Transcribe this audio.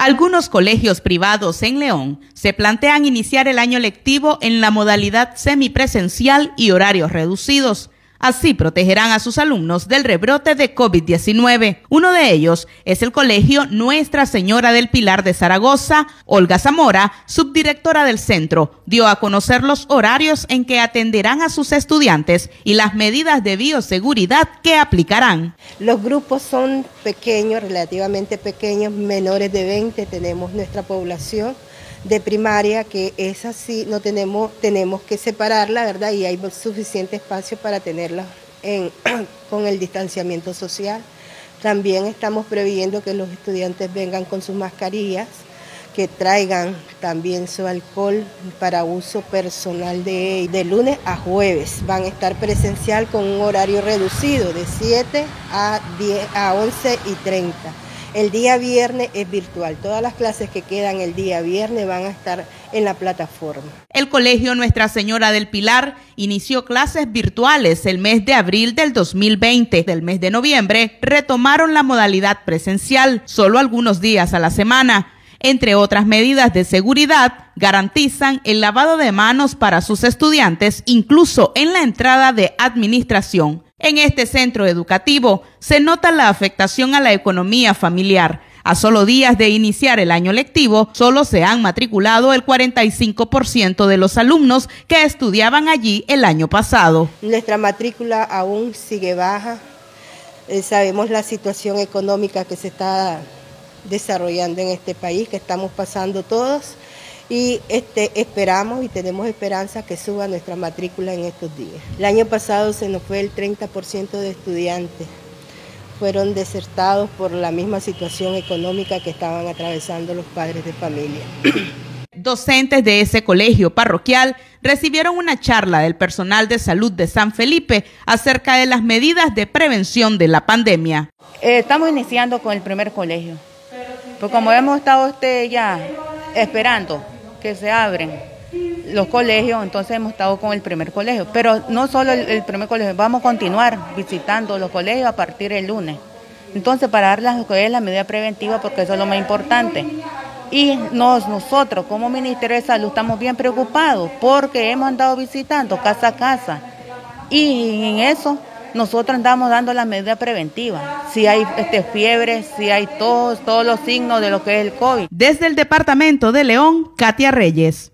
Algunos colegios privados en León se plantean iniciar el año lectivo en la modalidad semipresencial y horarios reducidos. Así protegerán a sus alumnos del rebrote de COVID-19. Uno de ellos es el Colegio Nuestra Señora del Pilar de Zaragoza. Olga Zamora, subdirectora del centro, dio a conocer los horarios en que atenderán a sus estudiantes y las medidas de bioseguridad que aplicarán. Los grupos son pequeños, relativamente pequeños, menores de 20, tenemos nuestra población de primaria, que es así, no tenemos que separarla, ¿verdad? Y hay suficiente espacio para tenerla con el distanciamiento social. También estamos previendo que los estudiantes vengan con sus mascarillas, que traigan también su alcohol para uso personal de ellos. De lunes a jueves van a estar presencial con un horario reducido de 7 a 10, a 11:30. El día viernes es virtual. Todas las clases que quedan el día viernes van a estar en la plataforma. El Colegio Nuestra Señora del Pilar inició clases virtuales el mes de abril del 2020. Del mes de noviembre retomaron la modalidad presencial, solo algunos días a la semana. Entre otras medidas de seguridad, garantizan el lavado de manos para sus estudiantes, incluso en la entrada de administración. En este centro educativo se nota la afectación a la economía familiar. A solo días de iniciar el año lectivo, solo se han matriculado el 45% de los alumnos que estudiaban allí el año pasado. Nuestra matrícula aún sigue baja. Sabemos la situación económica que se está desarrollando en este país, que estamos pasando todos, y esperamos y tenemos esperanza que suba nuestra matrícula en estos días. El año pasado se nos fue el 30% de estudiantes, fueron desertados por la misma situación económica que estaban atravesando los padres de familia. Docentes de ese colegio parroquial recibieron una charla del personal de salud de San Felipe acerca de las medidas de prevención de la pandemia. Estamos iniciando con el primer colegio, pues como hemos estado ya esperando que se abren los colegios, entonces hemos estado con el primer colegio, pero no solo el primer colegio, vamos a continuar visitando los colegios a partir del lunes, entonces para dar la medida preventiva, porque eso es lo más importante. Y nosotros como Ministerio de Salud estamos bien preocupados, porque hemos andado visitando casa a casa, y en eso nosotros andamos dando las medidas preventivas, si hay fiebre, si hay tos, todos los signos de lo que es el COVID. Desde el Departamento de León, Katia Reyes.